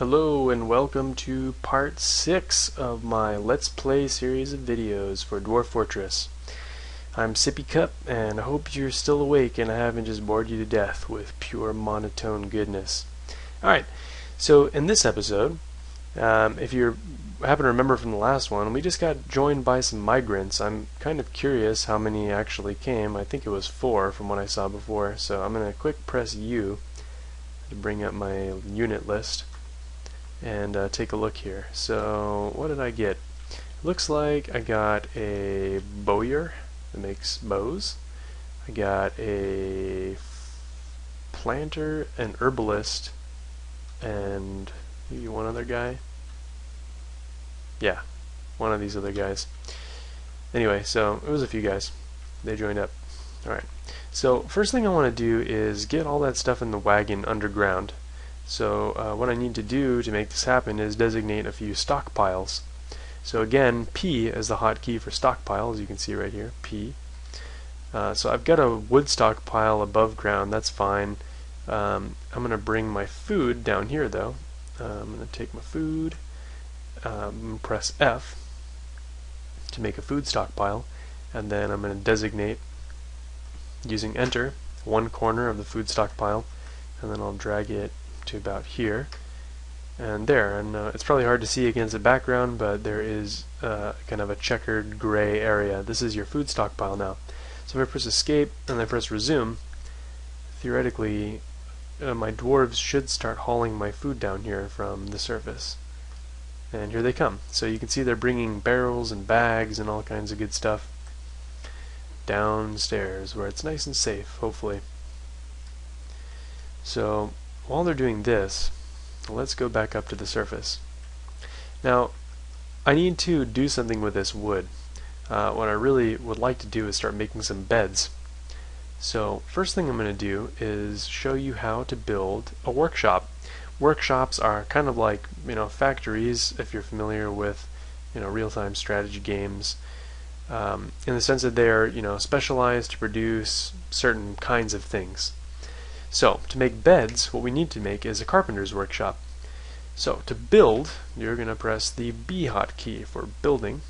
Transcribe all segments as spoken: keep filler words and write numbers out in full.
Hello and welcome to part six of my Let's Play series of videos for Dwarf Fortress. I'm Sippy Cup and I hope you're still awake and I haven't just bored you to death with pure monotone goodness. Alright, so in this episode, um, if you happen to remember from the last one, we just got joined by some migrants. I'm kind of curious how many actually came. I think it was four from what I saw before, so I'm going to quick press U to bring up my unit list. And uh, take a look here. So what did I get? Looks like I got a bowyer that makes bows. I got a planter, an herbalist, and maybe one other guy. Yeah, one of these other guys. Anyway, so it was a few guys. They joined up. Alright, so first thing I want to do is get all that stuff in the wagon underground. So uh, what I need to do to make this happen is designate a few stockpiles. So again, P is the hotkey for stockpile, as you can see right here, P. Uh, so I've got a wood stockpile above ground, that's fine. Um, I'm going to bring my food down here though. Uh, I'm going to take my food, um, press F to make a food stockpile, and then I'm going to designate, using enter, one corner of the food stockpile, and then I'll drag it to about here and there, and uh, it's probably hard to see against the background, but there is uh, kind of a checkered gray area. This is your food stockpile now. So if I press escape and I press resume, theoretically uh, my dwarves should start hauling my food down here from the surface, and here they come. So you can see they're bringing barrels and bags and all kinds of good stuff downstairs where it's nice and safe, hopefully. So while they're doing this, let's go back up to the surface. Now, I need to do something with this wood. Uh, what I really would like to do is start making some beds. So first thing I'm going to do is show you how to build a workshop. Workshops are kind of like, you know, factories, if you're familiar with, you know, real-time strategy games, um, in the sense that they are, you know, specialized to produce certain kinds of things. So, to make beds, what we need to make is a carpenter's workshop. So, to build, you're going to press the B hotkey for building.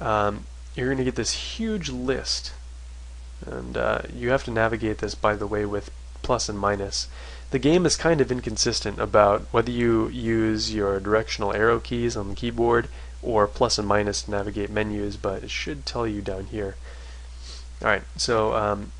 Um, you're going to get this huge list, and uh, you have to navigate this, by the way, with plus and minus. The game is kind of inconsistent about whether you use your directional arrow keys on the keyboard or plus and minus to navigate menus, but it should tell you down here. Alright, so um,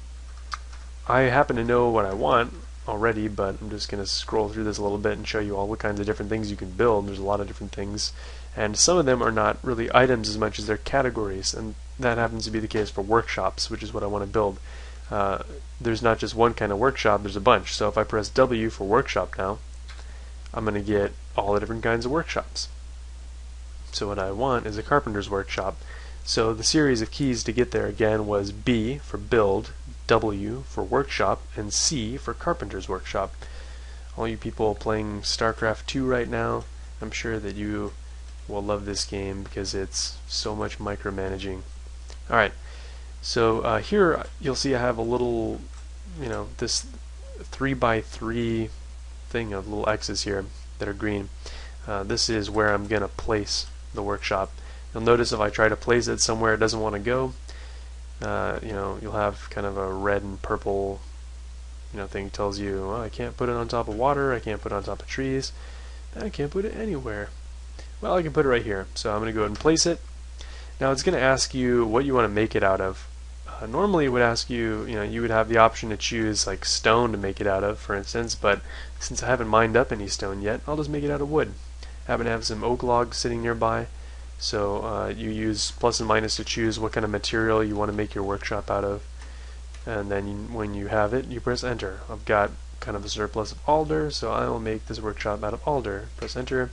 I happen to know what I want already, but I'm just going to scroll through this a little bit and show you all the kinds of different things you can build. There's a lot of different things, and some of them are not really items as much as they're categories, and that happens to be the case for workshops, which is what I want to build. Uh, there's not just one kind of workshop, there's a bunch. So if I press W for workshop now, I'm going to get all the different kinds of workshops. So what I want is a carpenter's workshop. So the series of keys to get there again was B for build, W for workshop, and C for carpenter's workshop. All you people playing Starcraft two right now, I'm sure that you will love this game because it's so much micromanaging. Alright, so uh, here you'll see I have a little, you know, this three by three thing of little X's here that are green. Uh, this is where I'm going to place the workshop. You'll notice if I try to place it somewhere it doesn't want to go, Uh, you know, you'll have kind of a red and purple, you know, thing tells you, well, I can't put it on top of water, I can't put it on top of trees, I can't put it anywhere. Well, I can put it right here, so I'm going to go ahead and place it. Now it's going to ask you what you want to make it out of. Uh, normally it would ask you, you know, you would have the option to choose like stone to make it out of, for instance, but since I haven't mined up any stone yet, I'll just make it out of wood. I happen to have some oak logs sitting nearby. So uh, you use plus and minus to choose what kind of material you want to make your workshop out of, and then you, when you have it, you press enter. I've got kind of a surplus of alder, so I will make this workshop out of alder. Press enter,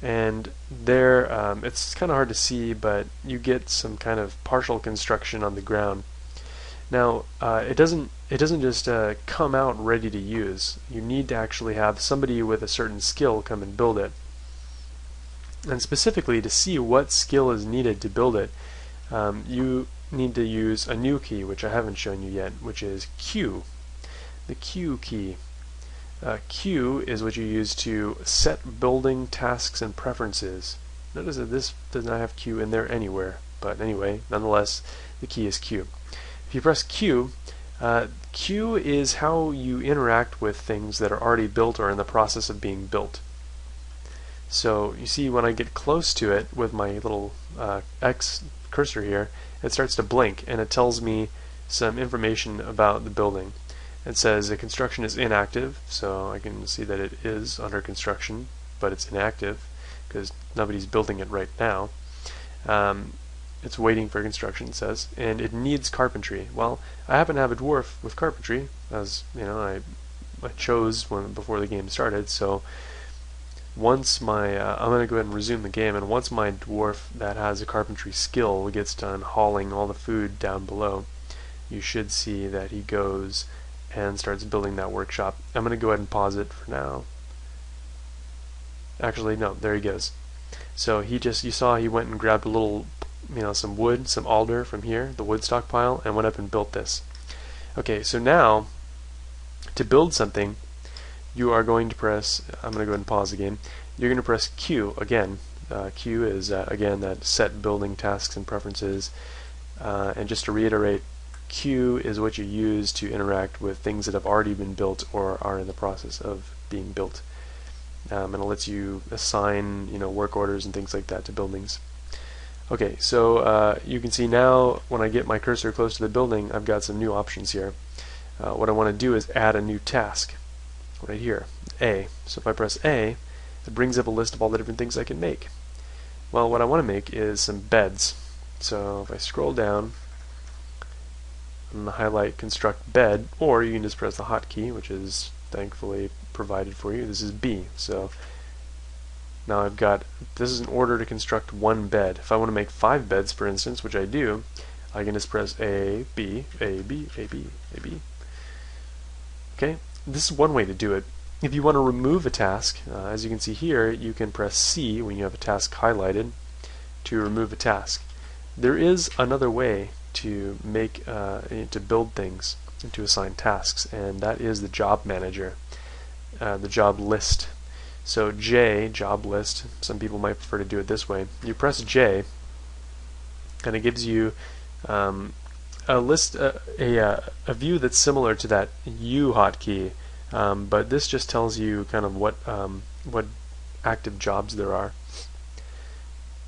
and there um, it's kind of hard to see, but you get some kind of partial construction on the ground. Now uh, it doesn't it doesn't just uh, come out ready to use. You need to actually have somebody with a certain skill come and build it. And specifically, to see what skill is needed to build it, um, you need to use a new key, which I haven't shown you yet, which is Q, the Q key. Uh, Q is what you use to set building tasks and preferences. Notice that this does not have Q in there anywhere, but anyway, nonetheless, the key is Q. If you press Q, uh, Q is how you interact with things that are already built or in the process of being built. So you see when I get close to it with my little uh, X cursor here, it starts to blink and it tells me some information about the building. It says the construction is inactive, so I can see that it is under construction, but it's inactive because nobody's building it right now. Um, it's waiting for construction, it says, and it needs carpentry. Well, I happen to have a dwarf with carpentry, as you know, I, I chose when before the game started. So once my, uh, I'm going to go ahead and resume the game, and once my dwarf that has a carpentry skill gets done hauling all the food down below, you should see that he goes and starts building that workshop. I'm going to go ahead and pause it for now. Actually, no, there he goes. So he just, you saw he went and grabbed a little, you know, some wood, some alder from here, the wood stockpile, and went up and built this. Okay, so now, to build something, you are going to press, I'm going to go ahead and pause the game, you're going to press Q again. Uh, Q is, uh, again, that set building tasks and preferences, uh, and just to reiterate, Q is what you use to interact with things that have already been built or are in the process of being built. Um, and it lets you assign, you know, work orders and things like that to buildings. Okay, so uh, you can see now when I get my cursor close to the building, I've got some new options here. Uh, what I want to do is add a new task right here, A. So if I press A, it brings up a list of all the different things I can make. Well, what I want to make is some beds. So if I scroll down, and highlight construct bed, or you can just press the hotkey, which is thankfully provided for you. This is B. So now I've got, this is an order to construct one bed. If I want to make five beds, for instance, which I do, I can just press A, B, A, B, A, B, A, B. Okay, this is one way to do it. If you want to remove a task, uh, as you can see here, you can press C when you have a task highlighted to remove a task. There is another way to make uh, to build things and to assign tasks, and that is the job manager, uh, the job list. So J, job list, some people might prefer to do it this way. You press J and it gives you um, a list, uh, a, uh, a view that's similar to that U hotkey, um, but this just tells you kind of what um, what active jobs there are.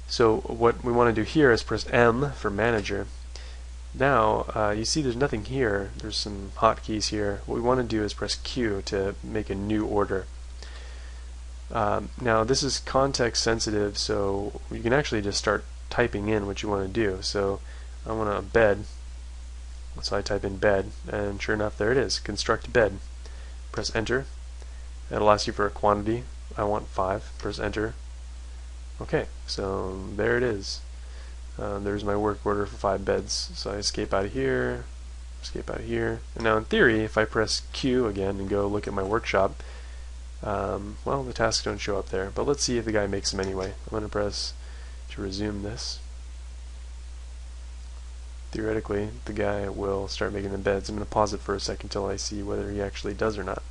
So what we want to do here is press M for manager. Now, uh, you see there's nothing here. There's some hotkeys here. What we want to do is press Q to make a new order. Um, now, this is context sensitive, so you can actually just start typing in what you want to do. So I want a bed, so I type in bed, and sure enough, there it is, construct bed. Press enter. It'll ask you for a quantity. I want five. Press enter. Okay, so there it is. Uh, there's my work order for five beds. So I escape out of here, escape out of here. And now in theory, if I press Q again and go look at my workshop, um, well, the tasks don't show up there. But let's see if the guy makes them anyway. I'm going to press to resume this. Theoretically, the guy will start making the beds. I'm going to pause it for a second until I see whether he actually does or not.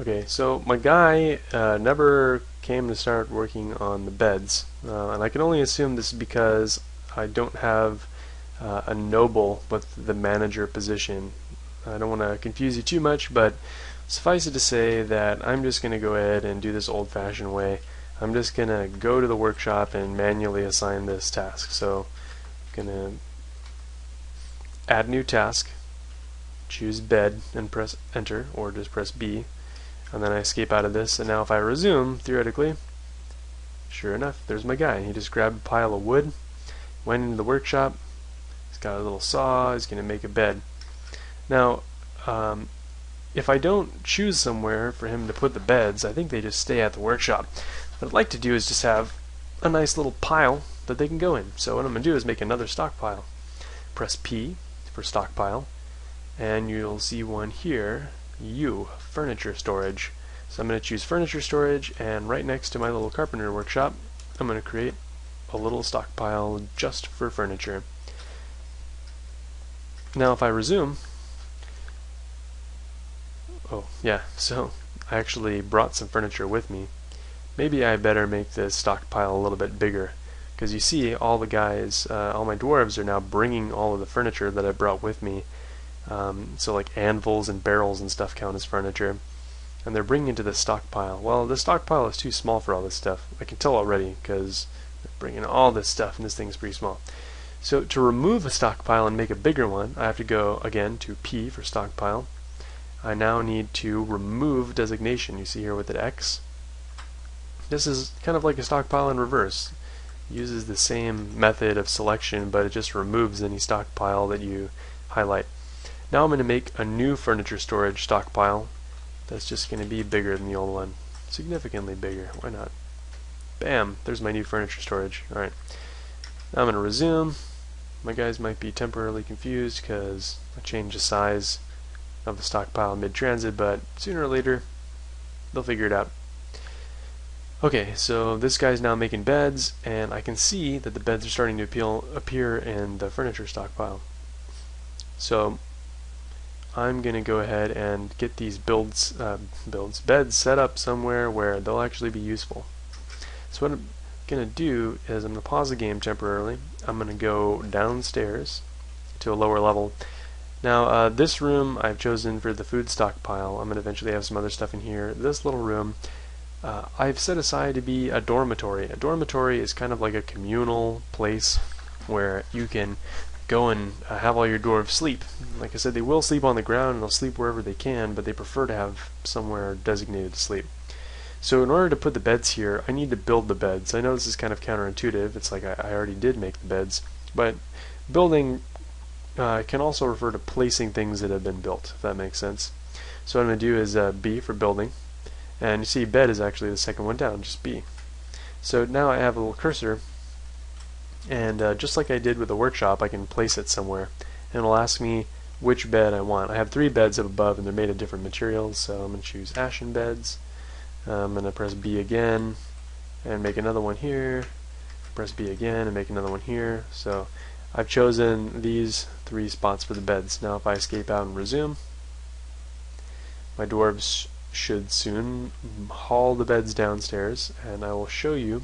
Okay, so my guy uh, never came to start working on the beds, uh, and I can only assume this is because I don't have uh, a noble with the manager position. I don't want to confuse you too much, but suffice it to say that I'm just going to go ahead and do this old-fashioned way. I'm just going to go to the workshop and manually assign this task. So I'm going to add new task, choose bed, and press enter, or just press B. And then I escape out of this, and now if I resume, theoretically, sure enough, there's my guy. He just grabbed a pile of wood, went into the workshop, he's got a little saw, he's going to make a bed. Now, um, if I don't choose somewhere for him to put the beds, I think they just stay at the workshop. What I'd like to do is just have a nice little pile that they can go in. So what I'm going to do is make another stockpile. Press P for stockpile, and you'll see one here. U, furniture storage. So I'm going to choose furniture storage, and right next to my little carpenter workshop, I'm going to create a little stockpile just for furniture. Now if I resume, Oh, yeah, so I actually brought some furniture with me. Maybe I better make this stockpile a little bit bigger, because you see all the guys, uh, all my dwarves are now bringing all of the furniture that I brought with me. Um, so like anvils and barrels and stuff count as furniture, and they're bringing into the stockpile. Well, the stockpile is too small for all this stuff. I can tell already, because they're bringing all this stuff and this thing's pretty small. So to remove a stockpile and make a bigger one, I have to go again to P for stockpile. I now need to remove designation. You see here with an X. This is kind of like a stockpile in reverse. It uses the same method of selection, but it just removes any stockpile that you highlight. Now I'm going to make a new furniture storage stockpile that's just going to be bigger than the old one. Significantly bigger. Why not? Bam! There's my new furniture storage. Alright. Now I'm going to resume. My guys might be temporarily confused because I changed the size of the stockpile mid-transit, but sooner or later they'll figure it out. Okay, so this guy's now making beds, and I can see that the beds are starting to appeal, appear in the furniture stockpile. So I'm going to go ahead and get these builds, uh, builds, beds set up somewhere where they'll actually be useful. So what I'm going to do is I'm going to pause the game temporarily. I'm going to go downstairs to a lower level. Now uh, this room I've chosen for the food stockpile. I'm going to eventually have some other stuff in here. This little room uh, I've set aside to be a dormitory. A dormitory is kind of like a communal place where you can go and uh, have all your dwarves sleep. Like I said, they will sleep on the ground and they'll sleep wherever they can, but they prefer to have somewhere designated to sleep. So in order to put the beds here, I need to build the beds. I know this is kind of counterintuitive. It's like I, I already did make the beds, but building Uh, can also refer to placing things that have been built, if that makes sense. So what I'm going to do is uh, B for building, and you see bed is actually the second one down, just B. So now I have a little cursor, and uh, just like I did with the workshop, I can place it somewhere, and it'll ask me which bed I want. I have three beds up above, and they're made of different materials, so I'm going to choose ashen beds. Uh, I'm going to press B again, and make another one here, press B again, and make another one here. So I've chosen these three spots for the beds. Now if I escape out and resume, my dwarves should soon haul the beds downstairs, and I will show you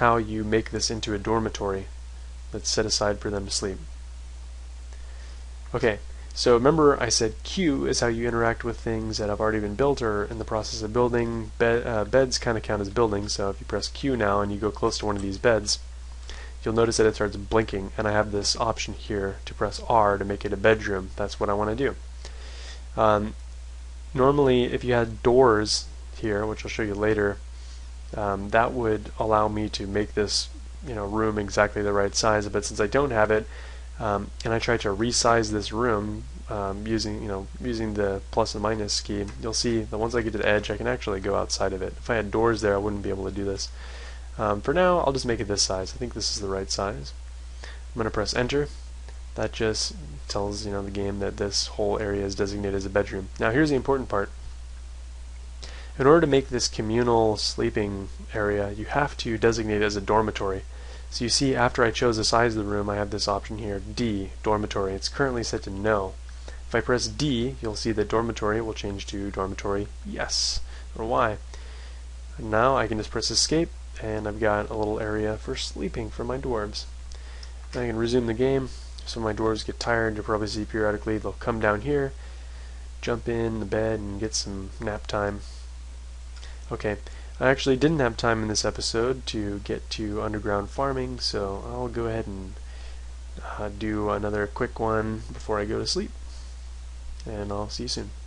how you make this into a dormitory that's set aside for them to sleep. Okay, so remember I said Q is how you interact with things that have already been built or in the process of building. Be uh, beds kind of count as buildings, so if you press Q now and you go close to one of these beds, you'll notice that it starts blinking, and I have this option here to press R to make it a bedroom. That's what I want to do. Um, normally, if you had doors here, which I'll show you later, um, that would allow me to make this, you know, room exactly the right size. But since I don't have it, um, and I try to resize this room um, using, you know, using the plus and minus key, you'll see that once I get to the edge, I can actually go outside of it. If I had doors there, I wouldn't be able to do this. Um, for now, I'll just make it this size. I think this is the right size. I'm going to press enter. That just tells, you know, the game that this whole area is designated as a bedroom. Now here's the important part. In order to make this communal sleeping area, you have to designate it as a dormitory. So you see, after I chose the size of the room, I have this option here, D, dormitory. It's currently set to no. If I press D, you'll see that dormitory will change to dormitory yes, or Y. And now I can just press escape, and I've got a little area for sleeping for my dwarves. I can resume the game. So my dwarves get tired, you'll probably see periodically they'll come down here, jump in the bed, and get some nap time. Okay, I actually didn't have time in this episode to get to underground farming, so I'll go ahead and uh, do another quick one before I go to sleep, and I'll see you soon.